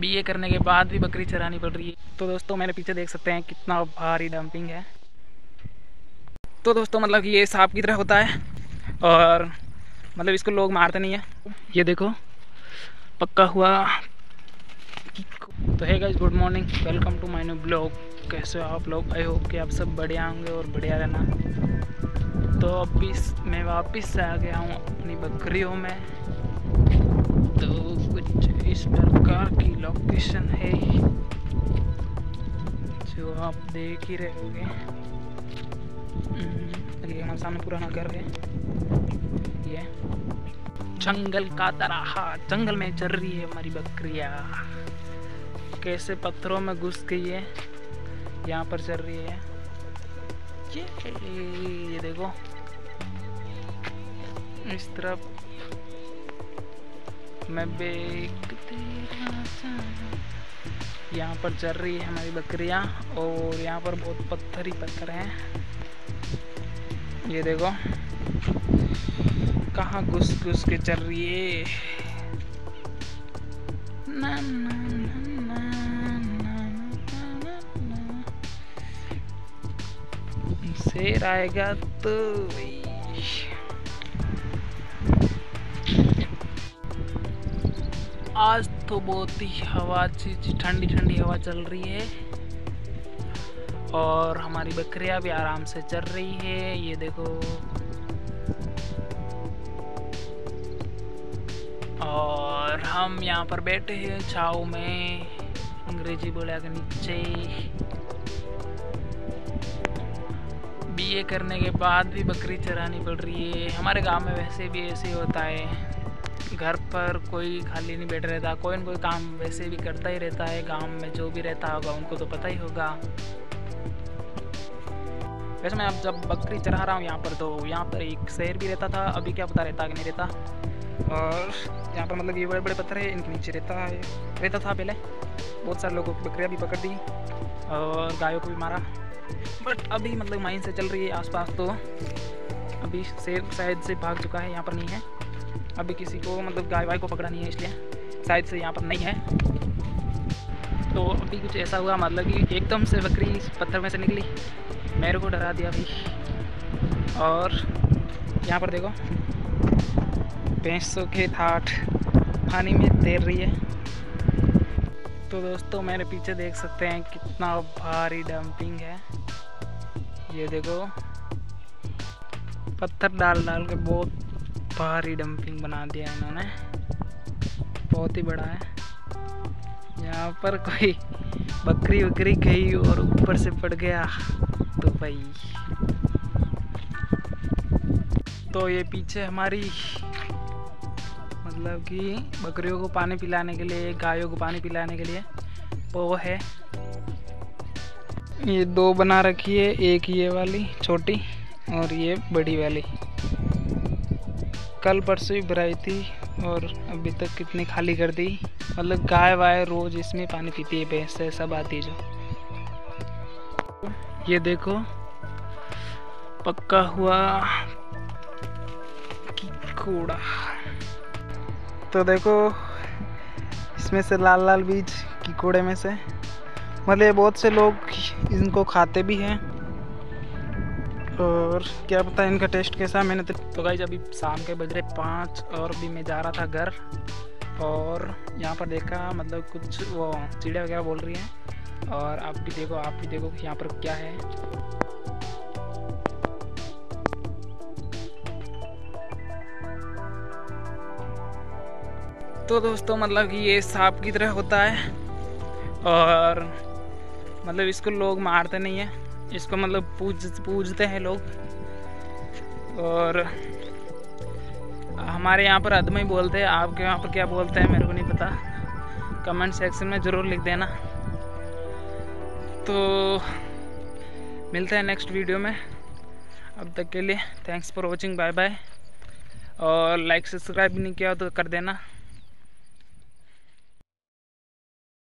BA करने के बाद भी बकरी चरानी पड़ रही है। तो दोस्तों मेरे पीछे देख सकते हैं कितना भारी डंपिंग है। तो दोस्तों मतलब ये सांप की तरह होता है और मतलब इसको लोग मारते नहीं है। ये देखो पक्का हुआ। तो है guys, good morning, welcome to my new blog. कैसे हो आप लोग? आई होप कि आप सब बढ़िया होंगे और बढ़िया रहना। तो अभी मैं वापस आ गया हूँ अपनी बकरियों में। तो कुछ इस प्रकार की लोकेशन है जो आप देख ही रहे होंगे। ये हमारे सामने पुराना घर है। ये जंगल का तराहा, जंगल में चल रही है हमारी बकरियाँ। कैसे पत्थरों में घुस गई है, यहाँ पर चल रही है। ये देखो इस तरफ मैं यहाँ पर चल रही है हमारी बकरियाँ। और यहाँ पर बहुत पत्थर ही पत्थर हैं। ये देखो कहाँ घुस घुस के चल रही है। ना ना ना ना ना ना ना। शेर आएगा तो। आज तो बहुत ही हवा ठंडी ठंडी हवा चल रही है और हमारी बकरियां भी आराम से चल रही है। ये देखो, और हम यहाँ पर बैठे हैं छाव में, अंग्रेजी बोला के नीचे। बीए करने के बाद भी बकरी चरानी पड़ रही है। हमारे गांव में वैसे भी ऐसे होता है, घर पर कोई खाली नहीं बैठा रहता, कोई न कोई काम वैसे भी करता ही रहता है। गांव में जो भी रहता होगा उनको तो पता ही होगा। वैसे मैं अब जब बकरी चढ़ा रहा हूँ यहाँ पर, तो यहाँ पर एक शेर भी रहता था। अभी क्या पता रहता कि नहीं रहता। और यहाँ पर मतलब ये बड़े बड़े पत्थर है, इनके नीचे रहता था पहले। बहुत सारे लोगों की बकरियाँ भी पकड़ दी और गायों को भी मारा। बट अभी मतलब माइन से चल रही है आसपास, तो अभी शेर शायद से भाग चुका है, यहाँ पर नहीं है अभी। किसी को मतलब गाय वाय को पकड़ा नहीं है, इसलिए शायद से यहाँ पर नहीं है। तो अभी कुछ ऐसा हुआ मतलब कि एकदम से बकरी पत्थर में से निकली, मेरे को डरा दिया भाई। और यहाँ पर देखो भैंसों के ठाठ पानी में तैर रही है। तो दोस्तों मेरे पीछे देख सकते हैं कितना भारी डंपिंग है। ये देखो पत्थर डाल डाल के बहुत भारी डंपिंग बना दिया इन्होंने, बहुत ही बड़ा है। यहाँ पर कोई बकरी बकरी गई और ऊपर से पड़ गया तो भाई। तो ये पीछे हमारी मतलब कि बकरियों को पानी पिलाने के लिए, गायों को पानी पिलाने के लिए वो है। ये दो बना रखी है, एक ये वाली छोटी और ये बड़ी वाली। कल परसों ही भराई थी और अभी तक कितनी खाली कर दी। मतलब गाय वाय रोज इसमें पानी पीती है, भैंस सब आती है जो। ये देखो पक्का हुआ कीकोड़ा। तो देखो इसमें से लाल लाल बीज कीकोड़े में से, मतलब बहुत से लोग इनको खाते भी हैं और क्या पता इनका टेस्ट कैसा। मैंने तो गाइस अभी शाम के बज रहे 5 और भी मैं जा रहा था घर, और यहाँ पर देखा मतलब कुछ वो चिड़िया वगैरह बोल रही है। और आप भी देखो यहाँ पर क्या है। तो दोस्तों मतलब कि ये सांप की तरह होता है और मतलब इसको लोग मारते नहीं है, इसको मतलब पूजते हैं लोग। और हमारे यहाँ पर अदमई बोलते हैं, आपके यहाँ पर क्या बोलते हैं मेरे को नहीं पता, कमेंट सेक्शन में ज़रूर लिख देना। तो मिलते हैं नेक्स्ट वीडियो में। अब तक के लिए thanks for watching, bye bye. और लाइक सब्सक्राइब नहीं किया तो कर देना।